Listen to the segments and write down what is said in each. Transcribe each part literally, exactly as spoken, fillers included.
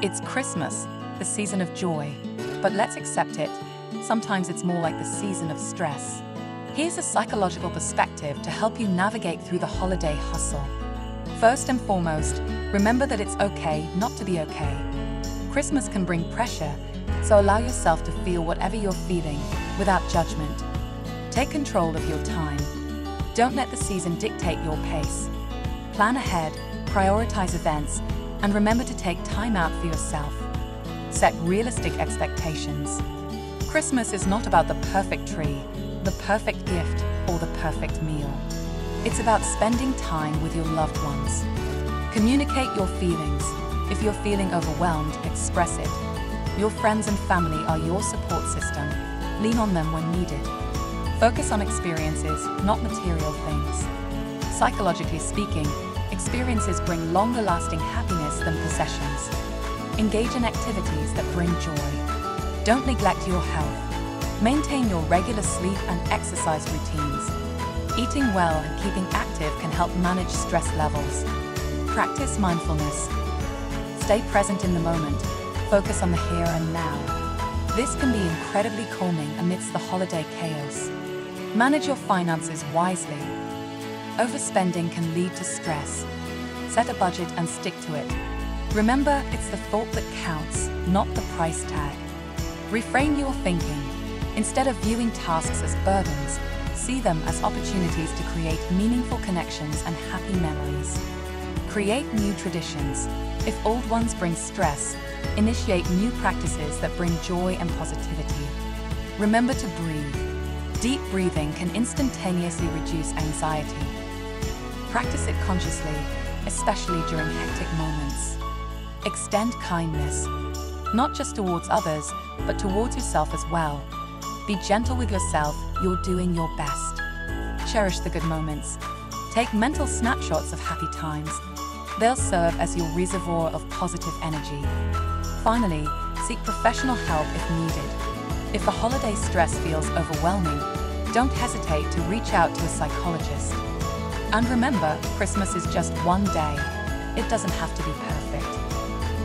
It's Christmas, the season of joy, but let's accept it. Sometimes it's more like the season of stress. Here's a psychological perspective to help you navigate through the holiday hustle. First and foremost, remember that it's okay not to be okay. Christmas can bring pressure, so allow yourself to feel whatever you're feeling, without judgment. Take control of your time. Don't let the season dictate your pace. Plan ahead, prioritize events, and remember to take time out for yourself. Set realistic expectations. Christmas is not about the perfect tree, the perfect gift, or the perfect meal. It's about spending time with your loved ones. Communicate your feelings. If you're feeling overwhelmed, express it. Your friends and family are your support system. Lean on them when needed. Focus on experiences, not material things. Psychologically speaking, experiences bring longer-lasting happiness than possessions. Engage in activities that bring joy. Don't neglect your health. Maintain your regular sleep and exercise routines. Eating well and keeping active can help manage stress levels. Practice mindfulness. Stay present in the moment. Focus on the here and now. This can be incredibly calming amidst the holiday chaos. Manage your finances wisely. Overspending can lead to stress. Set a budget and stick to it. Remember, it's the thought that counts, not the price tag. Reframe your thinking. Instead of viewing tasks as burdens, see them as opportunities to create meaningful connections and happy memories. Create new traditions. If old ones bring stress, initiate new practices that bring joy and positivity. Remember to breathe. Deep breathing can instantaneously reduce anxiety. Practice it consciously, especially during hectic moments. Extend kindness, not just towards others, but towards yourself as well. Be gentle with yourself, you're doing your best. Cherish the good moments. Take mental snapshots of happy times. They'll serve as your reservoir of positive energy. Finally, seek professional help if needed. If the holiday stress feels overwhelming, don't hesitate to reach out to a psychologist. And remember, Christmas is just one day. It doesn't have to be perfect.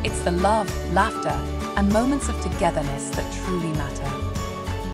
It's the love, laughter, and moments of togetherness that truly matter.